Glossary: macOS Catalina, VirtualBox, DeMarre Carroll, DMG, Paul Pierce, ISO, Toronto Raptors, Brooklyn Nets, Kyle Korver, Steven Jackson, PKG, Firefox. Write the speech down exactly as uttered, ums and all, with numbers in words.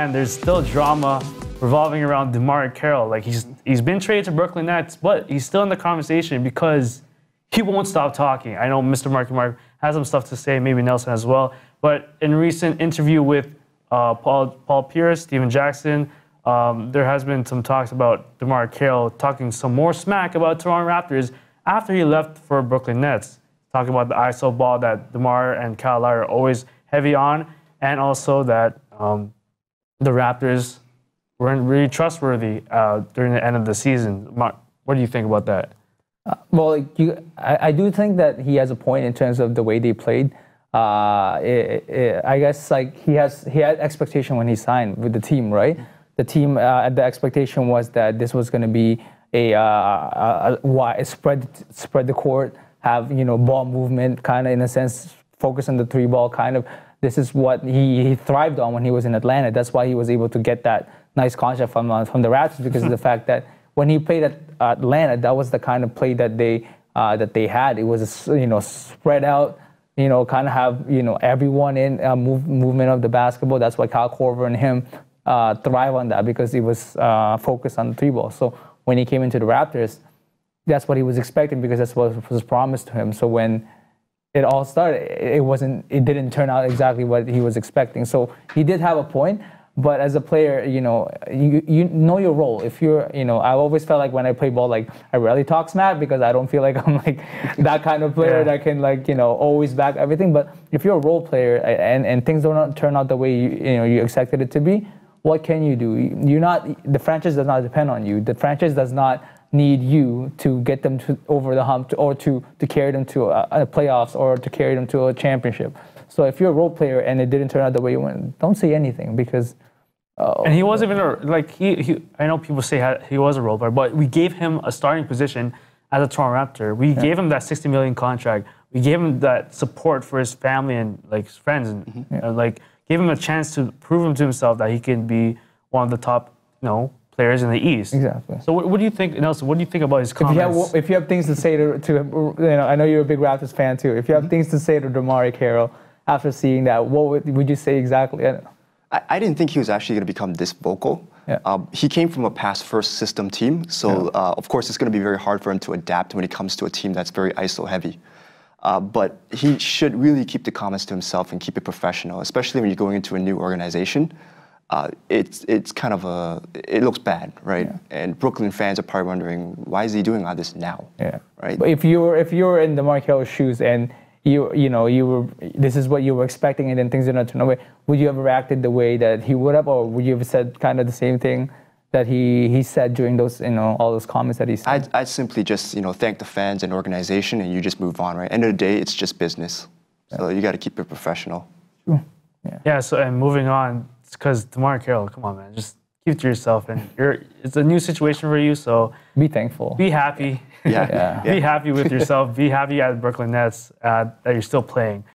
fan, there's still drama revolving around DeMarre Carroll. Like, he's he's been traded to Brooklyn Nets, but he's still in the conversation because he won't stop talking. I know Mister Marky Mark has some stuff to say, maybe Nelson as well. But in recent interview with uh, Paul Paul Pierce, Steven Jackson, um, there has been some talks about DeMarre Carroll talking some more smack about Toronto Raptors after he left for Brooklyn Nets, talking about the I S O ball that DeMarre and Kyle are always heavy on, and also that um, the Raptors weren't really trustworthy uh, during the end of the season. Mark, what do you think about that? Uh, well, like you, I, I do think that he has a point in terms of the way they played. Uh, it, it, I guess like he has he had expectation when he signed with the team, right? The team, uh, the expectation was that this was going to be a, uh, a, a spread spread the court, have you know ball movement, kind of in a sense focus on the three ball, kind of. This is what he, he thrived on when he was in Atlanta. That's why he was able to get that nice contract from uh, from the Raptors, because of the fact that when he played at Atlanta, that was the kind of play that they uh, that they had. It was you know spread out, you know, kind of have you know everyone in uh, move, movement of the basketball. That's why Kyle Korver and him uh, thrive on that, because he was uh, focused on the three ball. So when he came into the Raptors, that's what he was expecting, because that's what was promised to him. So when it all started, it wasn't. It didn't turn out exactly what he was expecting. So he did have a point. But as a player, you know, you, you know your role. If you're, you know, I always felt like when I play ball, like I rarely talk smack, because I don't feel like I'm like that kind of player yeah. that can like, you know, always back everything. But if you're a role player and, and things don't turn out the way you, you know, you expected it to be, what can you do? You're not, the franchise does not depend on you. The franchise does not need you to get them to over the hump to, or to, to carry them to a, a playoffs or to carry them to a championship. So if you're a role player and it didn't turn out the way you went, don't say anything, because... Uh, and he wasn't even, a, like, he, he. I know people say he was a role player, but we gave him a starting position as a Toronto Raptor. We yeah. gave him that sixty million dollars contract. We gave him that support for his family and, like, his friends. And, mm-hmm. yeah. and, like, gave him a chance to prove him to himself that he can be one of the top, you know, players in the East. Exactly. So what, what do you think, Nelson, what do you think about his comments? If you have, if you have things to say to, to, you know, I know you're a big Raptors fan, too. If you have mm-hmm. things to say to DeMarre Carroll, after seeing that, what would, would you say exactly? I don't know. I, I didn't think he was actually going to become this vocal. Yeah. Um, he came from a pass-first system team, so yeah. uh, of course it's going to be very hard for him to adapt when it comes to a team that's very I S O-heavy. Uh, but he should really keep the comments to himself and keep it professional, especially when you're going into a new organization. Uh, it's it's kind of a, it looks bad, right? Yeah. And Brooklyn fans are probably wondering, why is he doing all this now? Yeah. Right? But if you were, if you were in DeMarre Carroll's shoes and You you know you were this is what you were expecting, and then things did not turn away, would you have reacted the way that he would have, or would you have said kind of the same thing that he he said during those you know all those comments that he said? I'd, I'd simply just you know thank the fans and organization, and you just move on. Right, end of the day, it's just business, yeah. so you got to keep it professional. Sure. Yeah. yeah. So and moving on, because DeMarre Carroll, come on man, just keep it to yourself, and you're it's a new situation for you, so be thankful, be happy. Yeah. Yeah. yeah. Be happy with yourself. Be happy at Brooklyn Nets uh, that you're still playing.